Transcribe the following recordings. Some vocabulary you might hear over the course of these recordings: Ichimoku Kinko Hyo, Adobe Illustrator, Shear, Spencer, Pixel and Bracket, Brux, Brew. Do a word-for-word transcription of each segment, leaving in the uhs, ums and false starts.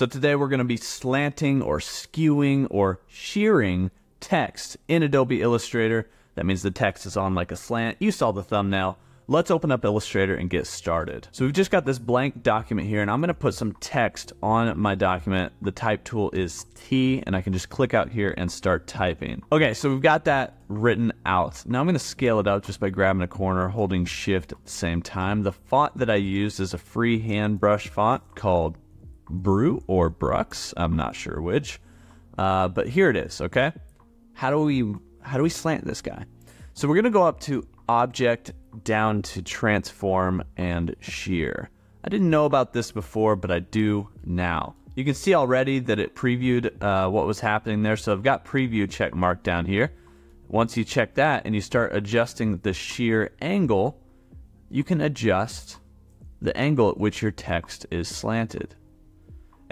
So today we're going to be slanting or skewing or shearing text in Adobe Illustrator. That means the text is on like a slant. You saw the thumbnail. Let's open up Illustrator and get started. So we've just got this blank document here, and I'm going to put some text on my document. The type tool is T, and I can just click out here and start typing. Okay, so we've got that written out. Now I'm going to scale it up just by grabbing a corner, holding shift at the same time. The font that I used is a free hand brush font called Brew or Brux. I'm not sure which, uh, but here it is. Okay, how do we how do we slant this guy? So we're going to go up to Object, down to Transform and Shear. I didn't know about this before, but I do now. You can see already that it previewed uh, what was happening there. So I've got Preview check mark down here. Once you check that and you start adjusting the shear angle, you can adjust the angle at which your text is slanted.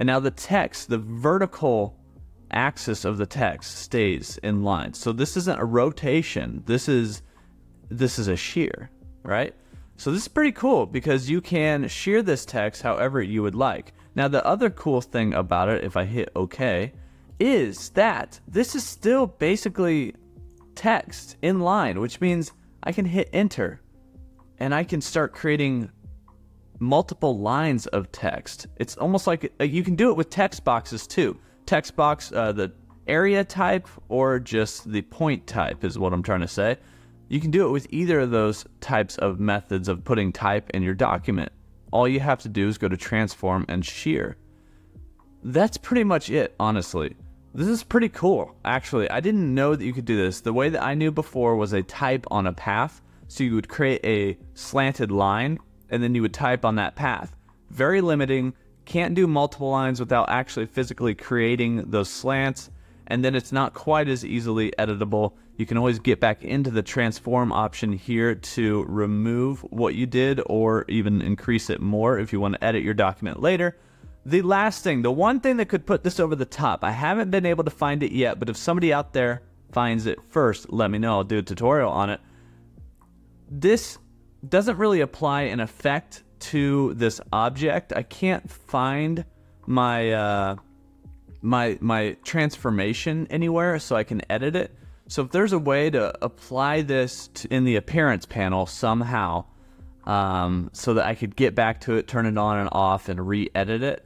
And now the text, the vertical axis of the text stays in line. So this isn't a rotation. This is this is a shear, right? So this is pretty cool because you can shear this text however you would like. Now the other cool thing about it, if I hit OK, is that this is still basically text in line, which means I can hit enter and I can start creating multiple lines of text. It's almost like you can do it with text boxes too. Text box, uh, the area type or just the point type is what I'm trying to say. You can do it with either of those types of methods of putting type in your document. All you have to do is go to transform and shear. That's pretty much it, honestly. This is pretty cool, actually. I didn't know that you could do this. The way that I knew before was a type on a path. So you would create a slanted line and then you would type on that path. Very limiting. Can't do multiple lines without actually physically creating those slants. And then it's not quite as easily editable. You can always get back into the transform option here to remove what you did or even increase it more if you want to edit your document later. The last thing, the one thing that could put this over the top, I haven't been able to find it yet, but if somebody out there finds it first, let me know. I'll do a tutorial on it. This doesn't really apply an effect to this object. I can't find my... Uh, my my transformation anywhere so I can edit it. So if there's a way to apply this to, in the appearance panel somehow, um, so that I could get back to it, turn it on and off and re-edit it,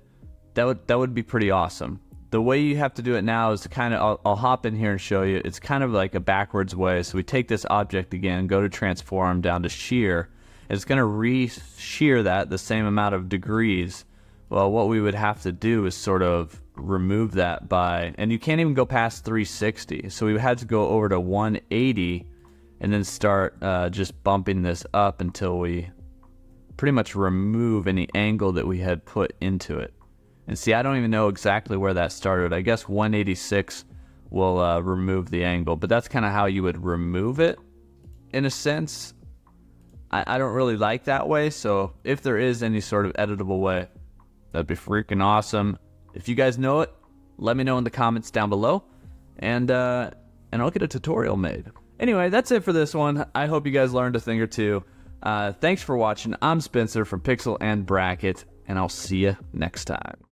that would that would be pretty awesome. The way you have to do it now is to kind of, I'll, I'll hop in here and show you. It's kind of like a backwards way. So we take this object again, go to transform, down to shear. It's going to re-shear that the same amount of degrees. Well, what we would have to do is sort of remove that by, and you can't even go past three sixty. So we had to go over to one eighty and then start uh, just bumping this up until we pretty much remove any angle that we had put into it. And see, I don't even know exactly where that started. I guess one eighty-six will uh, remove the angle, but that's kind of how you would remove it in a sense. I, I don't really like that way. So if there is any sort of editable way, that'd be freaking awesome. If you guys know it, let me know in the comments down below, and uh, and I'll get a tutorial made. Anyway, that's it for this one. I hope you guys learned a thing or two. Uh, thanks for watching. I'm Spencer from Pixel and Bracket, and I'll see you next time.